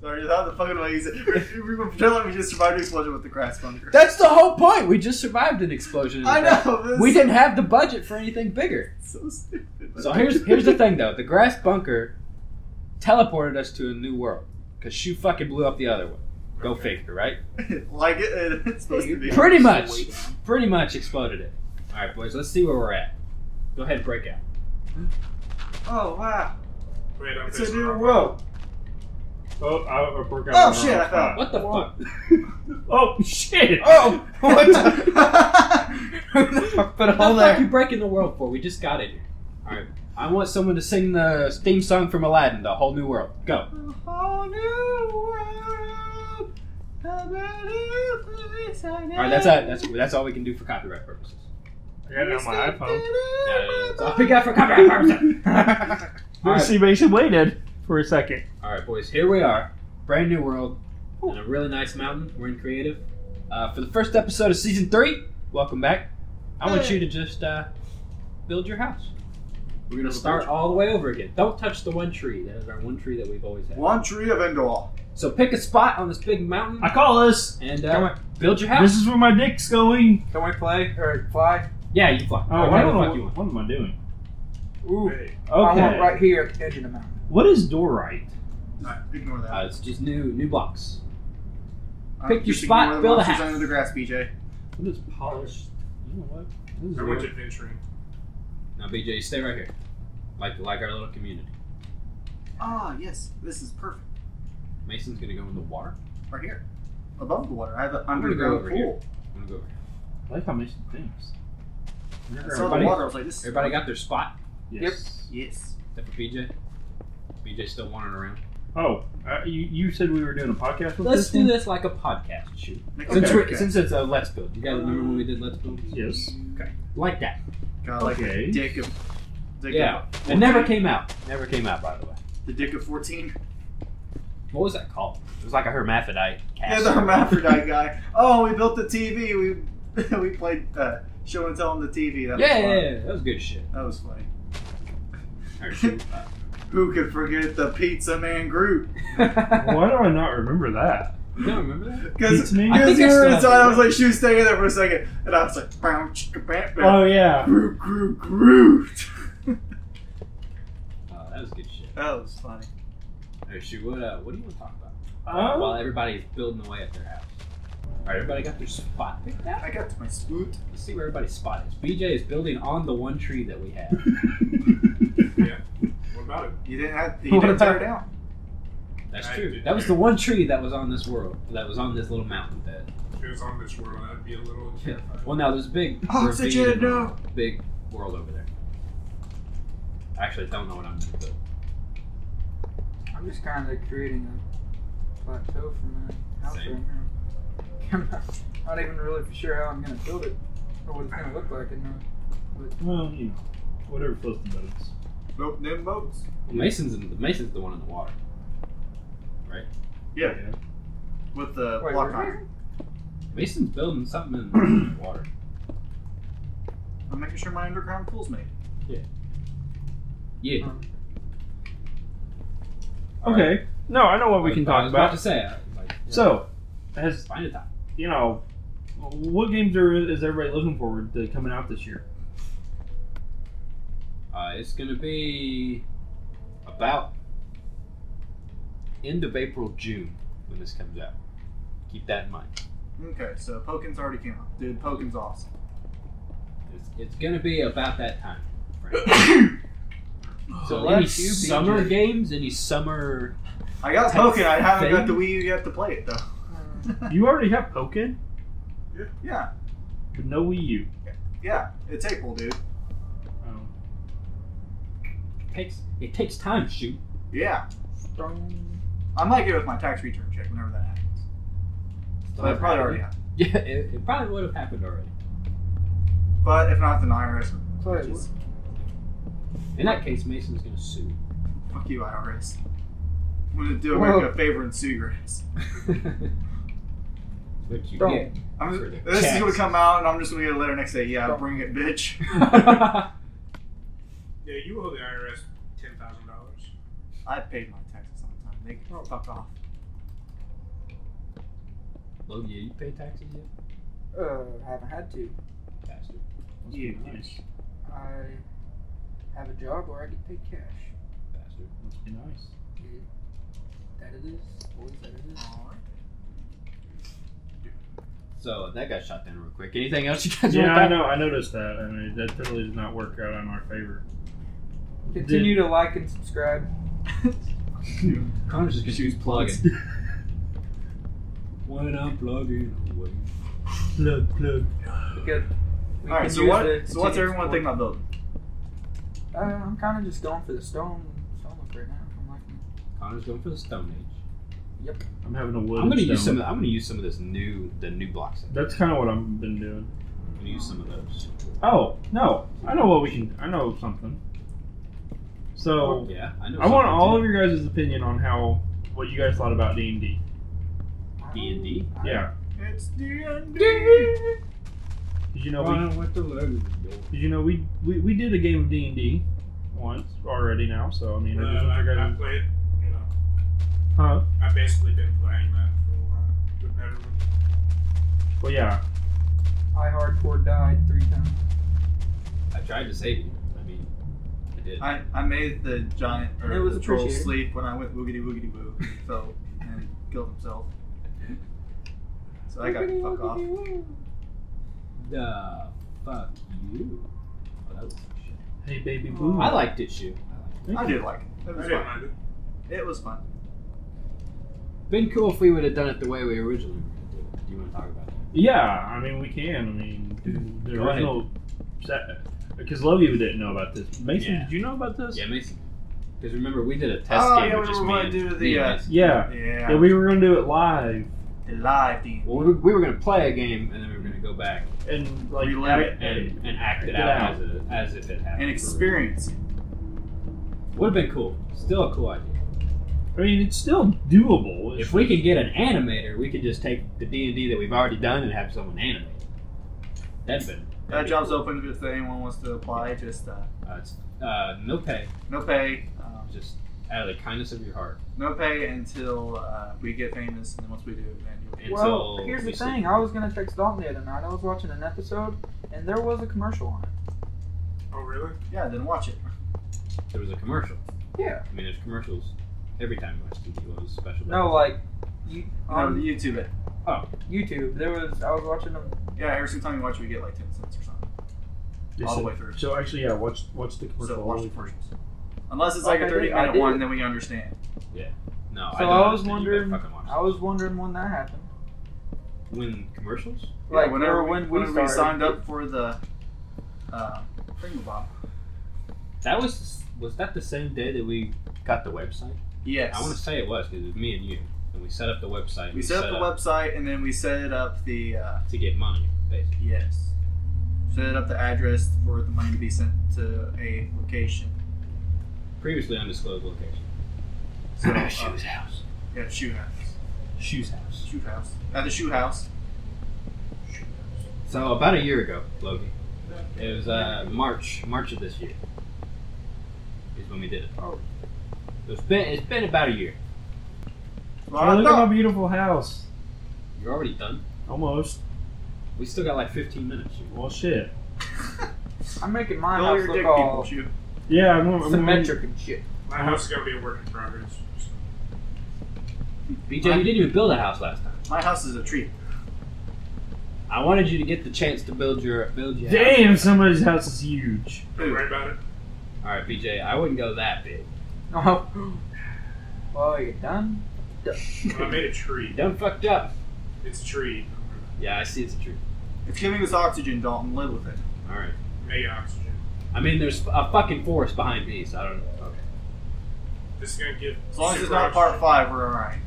Sorry, how the fucking way you said we pretend like we just survived an explosion with the crash bunker. That's the whole point. We just survived an explosion. I know. We didn't have the budget for anything bigger. So stupid. So here's the thing though. The grass bunker teleported us to a new world because she fucking blew up the other one. Go figure, right? Like it's supposed to be. Pretty much exploded it. All right, boys. Let's see where we're at. Go ahead and break out. Oh wow! Wait, it's a new world. Oh, I broke out. Oh shit! I thought. What the fuck? Oh shit! Oh, what the fuck? But hold on. What are you breaking the world for? We just got in here. All right. I want someone to sing the theme song from Aladdin, The Whole New World. Go. The whole new world. All right, that's all we can do for copyright purposes. I got it on my iPhone. That's all we got for copyright purposes. Lucy Mason waited for a second. Alright boys, here we are. Brand new world. On a really nice mountain. We're in creative. For the first episode of season 3, welcome back. I want you to just build your house. We're going to start all the way over again. Don't touch the one tree. That is our one tree that we've always had. One tree of Endor. So pick a spot on this big mountain. I call this. And build your house. This is where my dick's going. Can we play? Or fly? Yeah, you fly. Oh, what am I doing? Ooh. Okay. I want right here at the edge of the mountain. What is dorite? Ignore that. It's just new blocks. Pick your spot, build a house. Under the grass, BJ. What is polished? You know what? I went adventuring. Now, BJ, you stay right here, like our little community. Ah, yes, this is perfect. Mason's gonna go in the water. Right here, above the water. I have an underground pool. Here. I'm gonna go over here. I like how Mason thinks. Everybody got their spot. Yes. Yep. Yes. Except for BJ. BJ's still wandering around. Oh, you said we were doing a podcast with Let's do this like a podcast shoot. Okay. Since it's a Let's Build. You guys remember when we did Let's Build? Yes. Okay. Like that. Kind of like a dick of... Yeah. It never came out. Never came out, by the way. The dick of 14? What was that called? It was like a hermaphrodite cast. Yeah, the hermaphrodite guy. Oh, we built the TV. We played show and tell on the TV. That was fun. Yeah. That was good shit. That was funny. Who could forget the Pizza Man Group? Why do I not remember that? You don't remember that? Because I was like, she was staying there for a second, and I was like, bam, chicka, bam, bam. Oh yeah, Groot, Groot, Groot. Oh, that was good shit. That was funny. Hey, shoot, what do you want to talk about? While everybody's building away at their house. All right, everybody got their spot picked out? I got my spoot. Let's see where everybody's spot is. BJ is building on the one tree that we have. Yeah. What about it? You didn't tear it down. That's true. That was the one tree that was on this world. That was on this little mountain. If it was on this world, I'd be a little terrified. Well, now there's a big big world over there. I actually don't know what I'm going to build. I'm just kind of creating a plateau for my house right now. I'm not even really for sure how I'm going to build it or what it's going to look like. Well, you know, whatever floats the boats. Float them boats. Well, Mason's the one in the water, right? Yeah. With the block iron. Mason's building something in the water. I'm making sure my underground pool's made. Yeah. Okay. Right. No, I know what we can talk about. I was about to say. You know, what games is everybody looking forward to coming out this year? It's going to be about end of April, June when this comes out. Keep that in mind. Okay, so Pokkén's already came out. Dude, Pokkén's awesome. It's going to be about that time. Right? So any summer... I got Pokkén. I haven't got the Wii U yet to play it, though. You already have Pokkén? Yeah. But no Wii U. Yeah, it's April, dude. Oh. It takes time, shoot. Yeah. I might get it with my tax return check whenever that happens. But it probably already happened. Yeah, it probably would have happened already. But if not, then IRS would. In that case, Mason's going to sue. Fuck you, IRS. I'm going to do America a favor and sue your ass. This is going to come out, and I'm just going to get a letter next day. Yeah, bring it, bitch. Yeah, you owe the IRS $10,000. I paid my taxes on time. They fucked off. Logan, you pay taxes yet? Haven't had to. Bastard. Yeah, nice. I have a job where I get paid cash. Bastard. Must be nice. Yeah. That it is. Always that it is. All right. So that got shot down real quick. Anything else you guys? Yeah, I know. I noticed that. I mean, that totally did not work out in our favor. Continue to like and subscribe. Connor's just because she was plugging. When I'm plugging away. Plug. Because all right. So what's everyone thinking about building? I'm kind of just going for the stone look right now. I'm liking it. Connor's going for the Stone Age. Yep. I'm having a wood. I'm gonna use some of this new blocks. That's kind of what I've been doing. I'm gonna use some of those. Oh no! I know what we can. I know something. So yeah, I want all of your guys' opinion on what you guys thought about D&D. D&D. Yeah. It's D&D. Did you know we did a game of D&D once already now? So I mean, I played. Huh? I've basically been playing that for a while with everyone. Well, yeah. I hardcore died 3 times. I tried to save you. I mean, I did. I made the giant the troll sleep when I went woogity woogity woo. Fell and killed himself. So I got to fuck off. Fuck you. Oh, that was some shit. Hey, baby boo. I liked it, Shu. I did like it. It was fun. It was fun. Been cool if we would have done it the way we originally were going to do it. Do you want to talk about that? Yeah, I mean, we can. I mean, there was no... Because Lovey didn't know about this. Mason, yeah. Did you know about this? Yeah, Mason. Because remember, we did a test game. Oh, yeah, we were going to do the... Yeah, we were going to do it live. The live thing. Well, we were going to play a game, and then we were going to go back. And like act it out. As if it happened. And experience it. Would have been cool. Still a cool idea. I mean, it's still doable. If we could get an animator, we could just take the D&D that we've already done and have someone animate. That job's cool. Open if anyone wants to apply. Just no pay. No pay. Just out of the kindness of your heart. No pay until we get famous, and then once we do, then you'll pay. Well, here's the thing. I was gonna text Dalton the other night. I was watching an episode, and there was a commercial on it. Oh really? Yeah. I didn't watch it. There was a commercial. Yeah. I mean, there's commercials. Every time I watch TV, was special. No, like on YouTube it. Oh, YouTube. I was watching them. Yeah, every single time you watch, we get like 10 cents or something. All the way through. So actually, yeah, watch the commercial. So watch the commercials. Unless it's like a 30-minute one, then we understand. Yeah. No. So I was wondering when that happened. When commercials? Like yeah, whenever we signed up for the Pringle Bob. That was that the same day that we got the website? Yes. I want to say it was because it was me and you. And we set up the website. We set up the website and then we set up the... to get money, basically. Yes. Set up the address for the money to be sent to a location. Previously undisclosed location. So, Shoe's house. Yeah, Shoe house. Shoe's house. Shoe house. At the Shoe house. Shoe house. So about a year ago, Logan. It was March of this year. Is when we did it. Oh. It's been about a year. Well, look at my beautiful house. You're already done? Almost. We still got like 15 minutes. Well, shit. I'm making my house look all yeah, I'm symmetric and shit. My house is going to be a work in progress. BJ, you didn't even build a house last time. My house is a tree. I wanted you to get the chance to build your damn, house. Somebody's house is huge. Don't worry about it. Alright, BJ, I wouldn't go that big. Oh, well, you're done? Well, I made a tree. Done fucked up. It's a tree. Yeah, I see it's a tree. It's giving us oxygen, Dalton. Live with it. Alright. Hey, oxygen. I mean, there's a fucking forest behind me, so I don't know. Okay. This is gonna give. As long as it's not part 5, we're alright.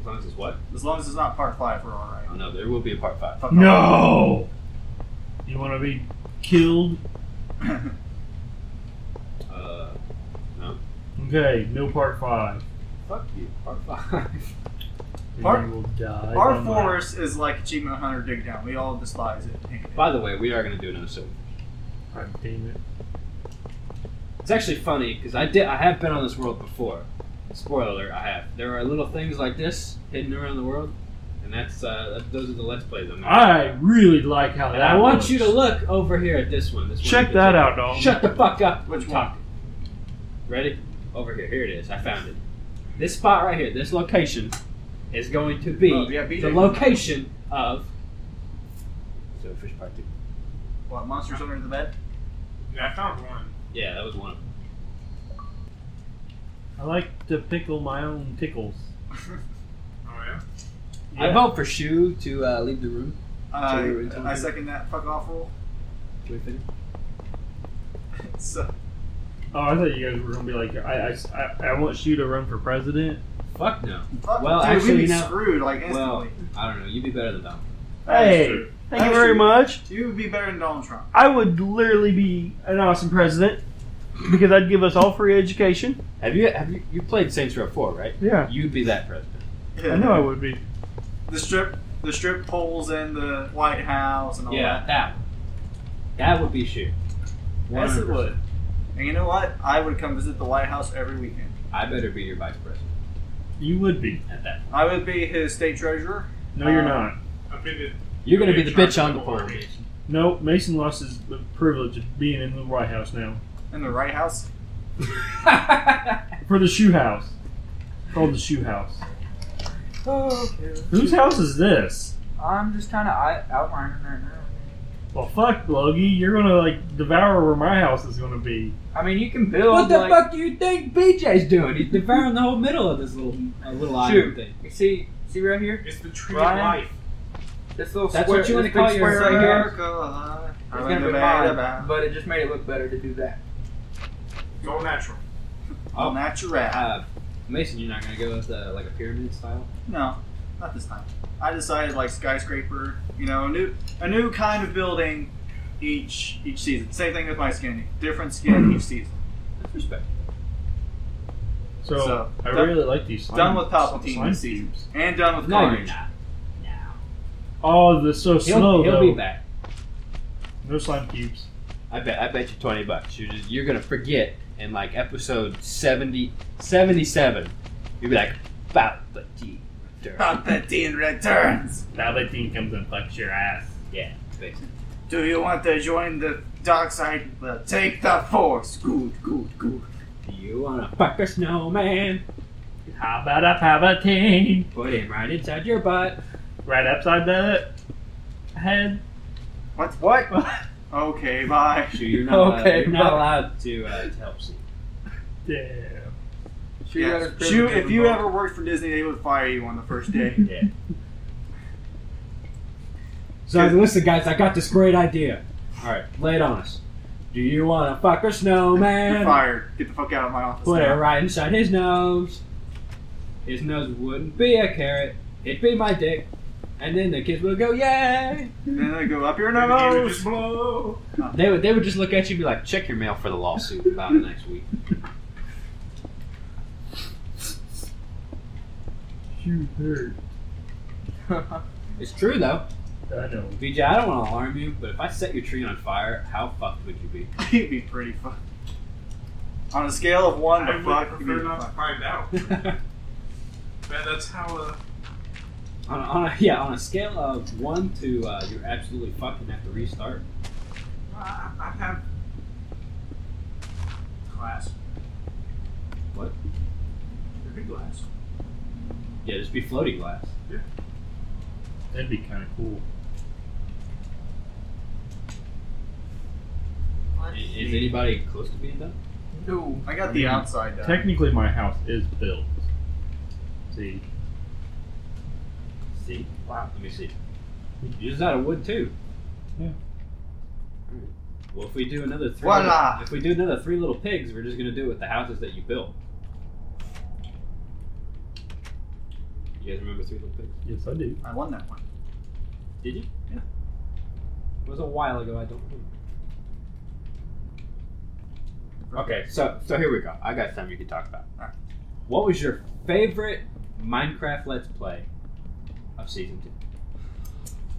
As long as it's what? As long as it's not part 5, we're alright. Oh, no, there will be a part 5. No! You wanna be killed? Okay, no part 5. Fuck you, part 5. Our forest is like Achievement Hunter Dig Down. We all despise it. By the way, we are going to do another series. God damn it. It's actually funny, because I have been on this world before. Spoiler alert, I have. There are little things like this hidden around the world. And that's those are the Let's Plays on that. I really like how and that I want works. You to look over here at this one. This Check one that out, dog. Shut the fuck up. Which one? Ready? Over here. Here it is. I found it. This spot right here, this location, is going to be the location of... So, Fish Part 2. What, monsters under the bed? Yeah, I found one. Yeah, that was one of them. I like to pickle my own tickles. Oh, yeah? Yeah? I vote for Shu to leave the room. I second that fuck off roll. Can we finish? So... Oh, I thought you guys were going to be like, I want Shu to run for president. Fuck no. Fuck, well, dude, actually, we'd be screwed, like, instantly. Well, I don't know. You'd be better than Donald Trump. Hey, thank you very much. You would be better than Donald Trump. I would literally be an awesome president because I'd give us all free education. Have you played Saints Row 4, right? Yeah. You'd be that president. Yeah. I know I would be. The strip polls and the White House and all that. Yeah, that would be Shu. Yes, it would. And you know what? I would come visit the White House every weekend. I better be your vice president. You would be at that point. I would be his state treasurer. No, you're not. You're going to be the bitch on the board. No, Mason lost his privilege of being in the White House now. In the Right House? For the Shoe House. Called the Shoe House. Oh, okay. Whose house is this? I'm just kind of outlining right now. Well, fuck, Logie. You're gonna like devour where my house is gonna be. I mean, you can build. What the fuck do you think BJ's doing? He's devouring the whole middle of this little island thing. See right here. It's the tree of life. This little That's square. That's what you want to call your right here. It's gonna be mine, but it just made it look better to do that. It's all natural. All natural. Mason, you're not gonna go with like a pyramid style? No. Not this time. I decided like skyscraper, you know, a new kind of building each season. Same thing with my skin, different skin each season. That's respectful. So I really like these. Done with Palpatine this season, and done with Carnage. No. Oh, this so slow. He'll be back. No slime cubes. I bet you $20. You're gonna forget in like episode 77. You'll be like Palpatine. Palpatine returns. Palpatine comes and fucks your ass. Yeah, basically. Do you want to join the dark side? Well, take the force. Good. Do you want to fuck a snowman? How about a Palpatine? Put him right inside your butt. Right upside the head. What? Okay, bye. Sure, you're not allowed to help see. Damn. Yes. Shoot, if you ever worked for Disney, they would fire you on the first day. Yeah. So listen, guys, I got this great idea. All right, lay it on us. Do you want to fuck a snowman? You're fired. Get the fuck out of my office. Put it right inside his nose. His nose wouldn't be a carrot. It'd be my dick. And then the kids would go, yay! And then they go up your nose. Blow. They would just look at you and be like, check your mail for the lawsuit about the next week. You hurt. It's true though. I know. BJ, I don't want to alarm you, but if I set your tree on fire, how fucked would you be? You'd be pretty fucked. On a scale of 1 to fuck, you'd be not to find out. Man, that's how. On a scale of 1 to you're absolutely fucked and have to restart. I have glass. What? There'd be glass. Yeah, just be floating glass. Yeah. That'd be kind of cool. Is anybody close to being done? No. I got the outside done. Technically, my house is built. See? Wow, let me see. You're just out of wood, too. Yeah. Well, if we do another three... Voila! If we do another 3 Little Pigs, we're just going to do it with the houses that you built. You guys remember 3 Little Pigs? Yes, I do. I won that one. Did you? Yeah. It was a while ago. I don't remember. Okay, so here we go. I got something you can talk about. All right. What was your favorite Minecraft Let's Play of Season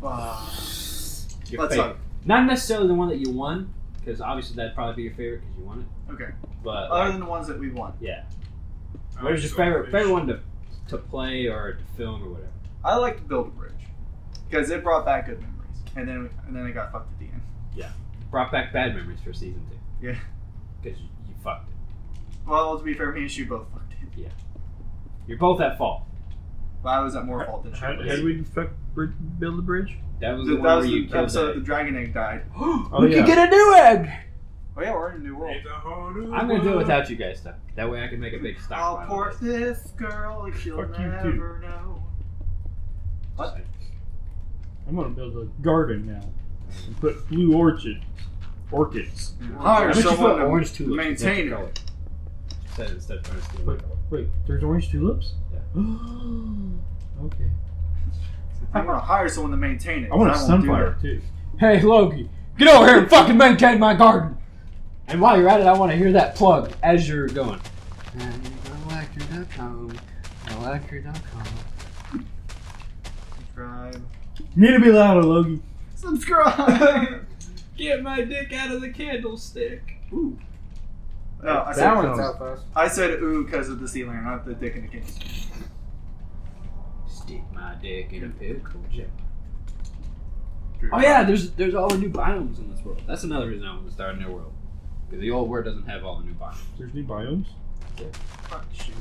2? Let's talk. Not necessarily the one that you won, because obviously that'd probably be your favorite because you won it. Okay. But other than the ones that we won. Yeah. What was your favorite one to play or to film or whatever? I like to build a bridge because it brought back good memories, and then it got fucked at the end. Yeah, brought back bad memories for season 2. Yeah, because you fucked it. Well, to be fair, me and Shu both fucked it. Yeah, you're both at fault. But I was at more fault than Shu. How did we build a bridge? That was the one where you killed the episode that the dragon egg died. We could get a new egg. Oh yeah, we're in a new world. I'm gonna do it without you guys though. That way I can make a big stockpile. I'll port this girl and she'll never know. What? I'm gonna build a garden now and put blue orchids. Hire someone to maintain it. Wait, there's orange tulips? Yeah. Okay. I'm gonna hire someone to maintain it. I want a sunflower too. Hey Loki, get over here and fucking maintain my garden. And while you're at it, I want to hear that plug as you're going. Electric.com. Electric.com. Subscribe. Need to be louder, Logie. Subscribe. Get my dick out of the candlestick. Ooh. No, I said ooh. I said ooh because of the ceiling, not the dick in the candlestick. Stick my dick in a pickle jar. Oh yeah, there's all the new biomes in this world. That's another reason I want to start a new world. Because the old world doesn't have all the new biomes. There's new biomes? Yeah. Fuck, shoot.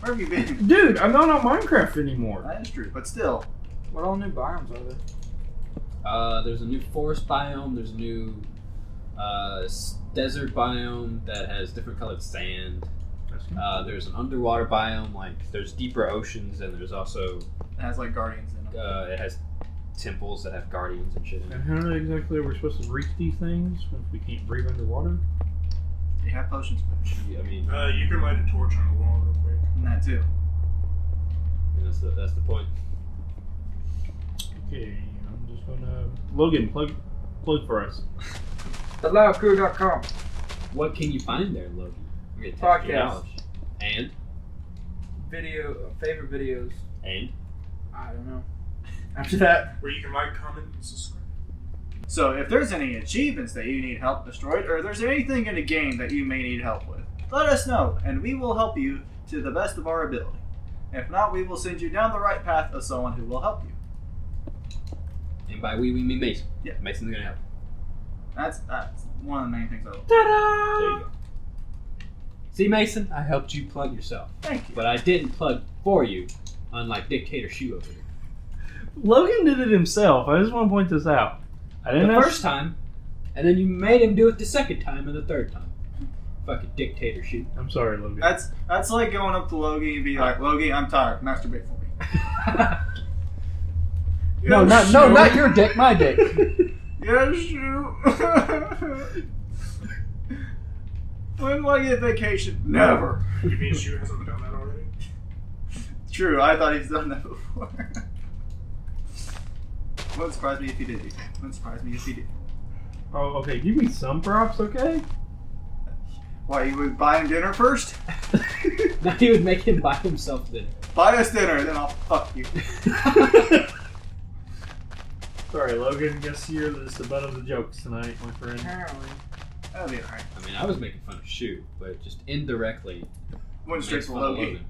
Where have you been? Dude, I'm not on Minecraft anymore. That is true, but still. What all new biomes are there? There's a new forest biome. There's a new desert biome that has different colored sand. There's an underwater biome. Like, there's deeper oceans, and there's also... It has, like, guardians in it. It has... temples that have guardians and shit in it. And how exactly are we supposed to reach these things if we can't breathe underwater? They have potions. Yeah, I mean... you can light a torch on the wall real quick. And that too. Yeah, that's the point. Okay, I'm just gonna... Logan, plug for us. TheLoudCrew.com. What can you find there, Logan? Podcast. And? Favorite videos. And? I don't know. After that, where you can like, comment, and subscribe. So, if there's any achievements that you need help destroyed, or if there's anything in a game that you may need help with, let us know, and we will help you to the best of our ability. If not, we will send you down the right path of someone who will help you. And by we mean Mason. Yeah, Mason's gonna help. That's one of the main things I love. Ta-da! There you go. See, Mason, I helped you plug yourself. Thank you. But I didn't plug for you, unlike Dictator Shu over here. Logan did it himself. I just want to point this out. I didn't the first time, and then you made him do it the second time and the third time. Fucking dictator shit. I'm sorry, Logan. That's like going up to Logie and be like, Logie, I'm tired. Masturbate for me. Not your dick. My dick. Yes, you. When will I get vacation? Never. You mean Shu hasn't done that already? True. I thought he's done that before. Wouldn't surprise me if he did. Wouldn't surprise me if he did. Oh, okay. Give me some props, okay? Why, you would buy him dinner first? No, he would make him buy himself dinner. Buy us dinner, then I'll fuck you. Sorry, Logan. Guess you're the butt of the jokes tonight, my friend. Apparently. That'll be alright. I mean, I was making fun of Shu, but just indirectly. Went straight for Logan.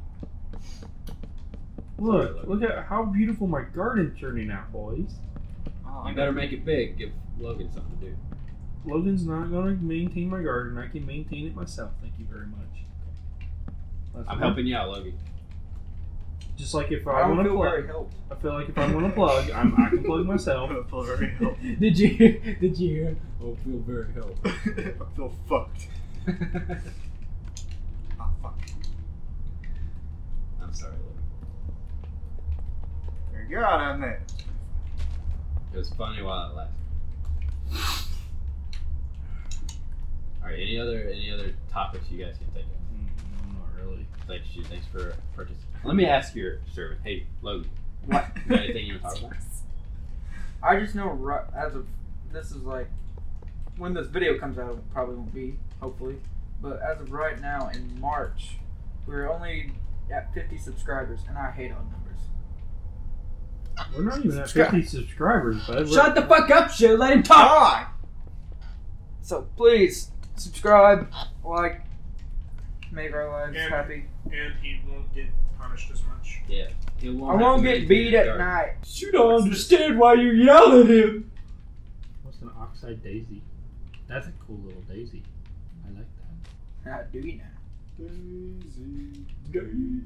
Look at how beautiful my garden's turning out, boys. You better make it big. Give Logan something to do. Logan's not going to maintain my garden. I can maintain it myself. Thank you very much. That's I'm helping you out, Logan. Just like if I want to plug, I feel like if I want to plug, I can plug myself. I feel very helped. Did you hear? Oh, feel very helped. I feel fucked. Ah, fuck. I'm sorry, Logan. You're out on that. It was funny while it lasted. Alright, any other topics you guys can think of? Not really. Thanks, Shu. Thanks for participating. Let me ask your servant. Hey, Logan. What? You got anything you want to talk about? I just know as of this is like when this video comes out, it probably won't be, hopefully. But as of right now in March, we're only at 50 subscribers, and I hate on them. We're not even at 50 subscribers, bud. Shut the fuck up, Shu. Let him talk. So please subscribe, like, make our lives happy. And he won't get punished as much. Yeah. I won't get beat at night. You don't understand why you yell at him. What's an oxide daisy? That's a cool little daisy. I like that. How do you know? Daisy, daisy.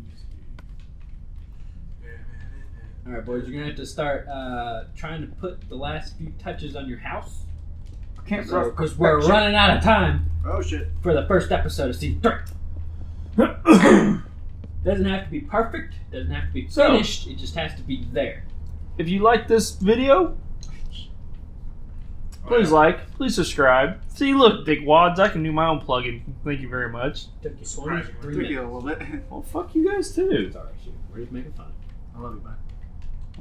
Alright, boys, you're going to have to start trying to put the last few touches on your house. I can't roll. Because we're running out of time. Oh, shit. For the first episode of Season 3. Doesn't have to be perfect. Doesn't have to be finished. It just has to be there. If you like this video, please like. Please subscribe. See, look, dickwads, I can do my own plugin. Thank you very much. Took you 23 minutes. You a little bit. Well, fuck you guys, too. Sorry, shoot. We're just making fun. I love you, bud.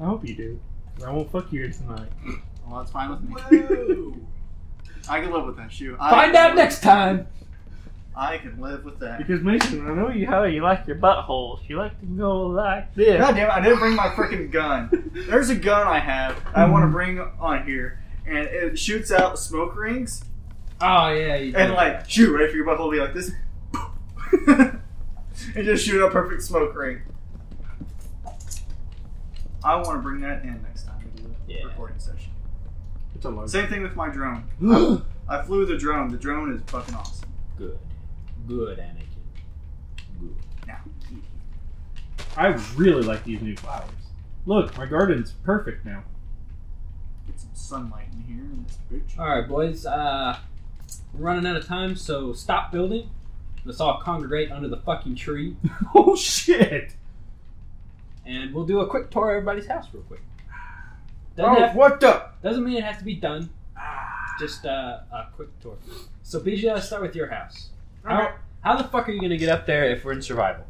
I hope you do. I won't fuck you tonight. Well, that's fine with me. Whoa. I can live with that, shoot. Find out next time. I can live with that. Because Mason, I know you how you like your buttholes. You like to go like this. God damn it, I didn't bring my freaking gun. There's a gun I have I want to bring on here, and it shoots out smoke rings. Oh, yeah, you do. And, like, shoot right for your butthole, be like this. And just shoot a perfect smoke ring. I want to bring that in next time we do the recording session. It's a logo. Same thing with my drone. I flew the drone. The drone is fucking awesome. Good. Good, Anakin. Good. Now. I really like these new flowers. Look, my garden's perfect now. Get some sunlight in here in this bitch. Alright, boys. We're running out of time, so stop building. Let's all congregate under the fucking tree. Oh, shit! And we'll do a quick tour of everybody's house real quick. Doesn't mean it has to be done. Just a quick tour. So, Bijou, let's start with your house. Okay. How the fuck are you going to get up there if we're in survival?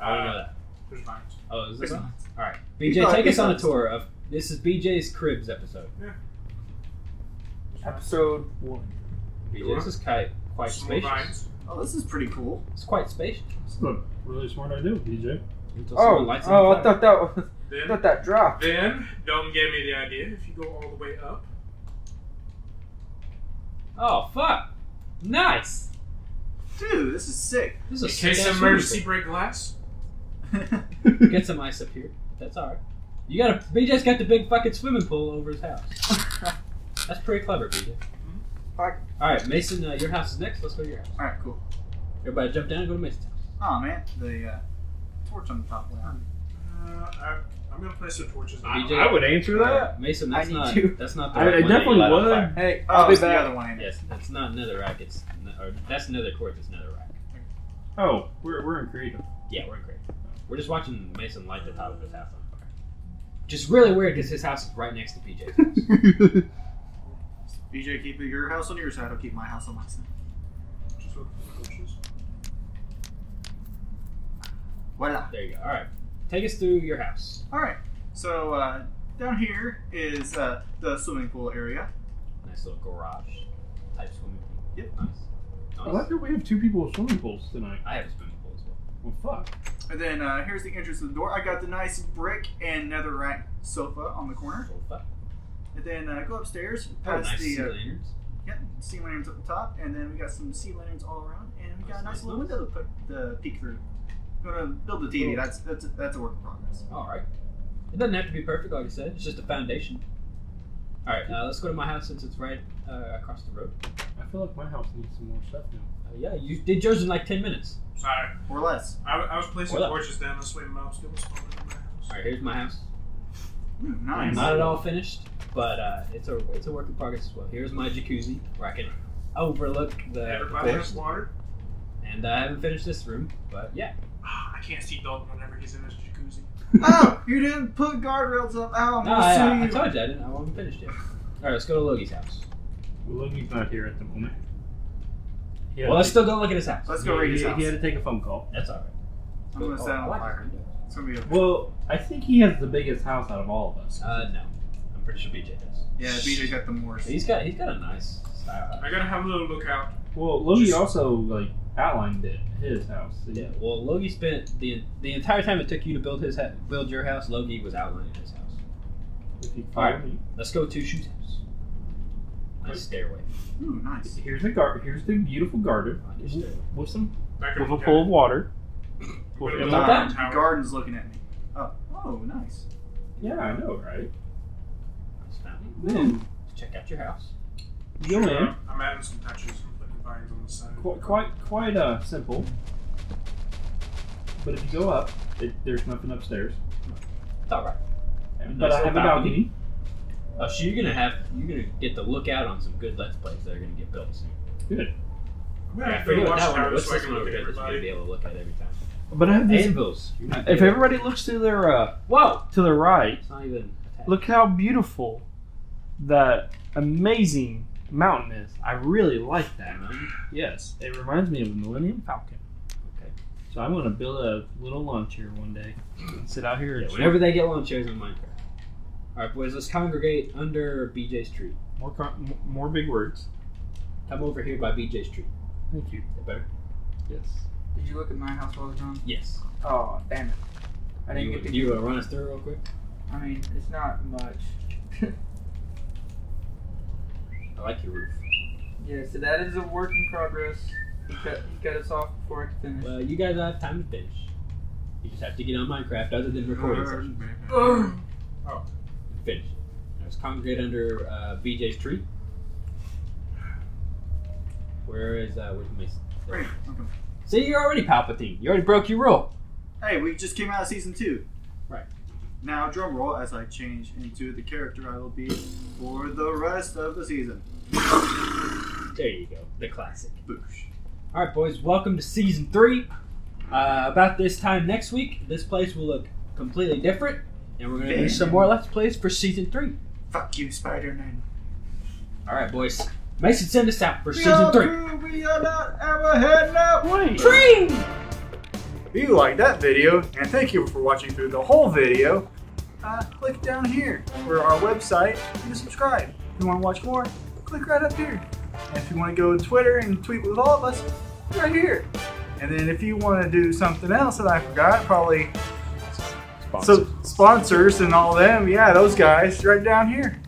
I don't know that. There's vines. Oh, is there vines? All right. BJ, take us on a tour of... This is BJ's Cribs episode. Yeah. Episode 1. BJ, this is quite spacious. Vines. Oh, this is pretty cool. It's quite spacious. This is a really smart idea, BJ. I thought that dropped. Then, Dome gave me the idea. If you go all the way up. Oh, fuck. Nice. Dude, this is sick. This is in case of emergency, break glass. Get some ice up here. That's alright. BJ's got the big fucking swimming pool over his house. That's pretty clever, BJ. Alright, Mason, your house is next. Let's go to your house. Alright, cool. Everybody jump down and go to Mason's house. Oh, man. The, torch on the top left. I'm gonna place the torches. BJ, I would answer that, Mason. That's not the right one. I definitely would. Hey, I'll be the other one. Yes, that's not netherrack. It's that's nether quartz. It's netherrack. Oh, we're in creative. Yeah, we're in creative. We're just watching Mason light the top of his house on fire. Just really weird because his house is right next to BJ's house. BJ, keep your house on your side. I'll keep my house on my side. Just with the torches. Voila. There you go. All right. Take us through your house. Alright, so down here is the swimming pool area. Nice little garage type swimming pool. Yep. Nice. I like that we have two people with swimming pools tonight. I have a swimming pool as well. Well, fuck. And then here's the entrance to the door. I got the nice brick and netherrack sofa on the corner. Sofa. And then go upstairs. Past the sea lanterns. Yep, sea lanterns up the top. And then we got some sea lanterns all around. And we got a nice little window to peek through. Gonna build a TV. That's a work in progress. All right. It doesn't have to be perfect, like I said. It's just a foundation. All right. Let's go to my house since it's right across the road. I feel like my house needs some more stuff now. Yeah, you did yours in like 10 minutes. All right, or less. I was placing torches down this way. Mom's still responding to my house. All right, here's my house. Ooh, nice. Not at all finished, but it's a work in progress as well. Here's my jacuzzi where I can overlook the. Everybody has water. And I haven't finished this room, but yeah. I can't see Dalton whenever he's in his jacuzzi. Oh, you didn't put guardrails up. Oh, no, I told you I didn't. I wasn't finished yet. All right, let's go to Logie's house. Well, Logie's not here at the moment. Well, let's still go look at his house. Let's go read his house. He had to take a phone call. That's all right. I'm going to sound fire. It's going to be okay. Well, I think he has the biggest house out of all of us. No. I'm pretty sure BJ does. Yeah, BJ got the more. He's got a nice style. I got to have a little look out. Well, Logie also, like, outlined it, his house. Yeah. Well, Logie spent the entire time it took you to build build your house. Logie was outlining his house. All right, let's go to Shoot's house. Nice stairway. Ooh, nice. Here's the beautiful garden with a pool of water. Wait, what that? Garden's looking at me. Oh, nice. Yeah, I know, right? Then check out your house. Go in. Sure, I'm adding some touches and putting vines on the side. Quite simple. But if you go up, there's nothing upstairs. It's all right. But I have a balcony. Oh, so you're gonna get the lookout on some good Let's Plays that are gonna get built soon. Good. I figured that one was just gonna be able to look at every time. But I have these anvils. If everybody looks to their to their right, it's not even attached. Look how beautiful that amazing mountain is. I really like that mountain. Yes, it reminds me of the Millennium Falcon. So I'm going to build a little lawn chair one day and sit out here. Yeah, whenever they get lawn chairs in Minecraft. All right, boys, let's congregate under BJ's tree. More big words. Come over here by BJ's tree. Thank you. Is that better? Yes. Did you look at my house while I was on? Yes. Oh, damn it. I didn't get to... You run us through real quick? I mean, it's not much. I like your roof. Yeah, so that is a work in progress. He cut us off before I could finish. Well, you guys don't have time to finish. You just have to get on Minecraft other than recording sessions. Oh. Finish. Now let's congregate under BJ's tree. Where's Mason? Right. Okay. See, you're already Palpatine. You already broke your rule. Hey, we just came out of season 2. Right. Now, drum roll as I change into the character I will be for the rest of the season. There you go. The classic. Boosh. Alright, boys, welcome to Season 3. About this time next week, this place will look completely different, and we're going to do some more Let's Plays for Season 3. Fuck you, Spider-Man. Alright, boys. Mason, send us out for Season 3. We are not ever heading that way. Tree! If you liked that video, and thank you for watching through the whole video, click down here for our website and subscribe. If you want to watch more, click right up here. And if you want to go to Twitter and tweet with all of us, right here. And then if you want to do something else that I forgot, probably sponsors and all them. Yeah, those guys right down here.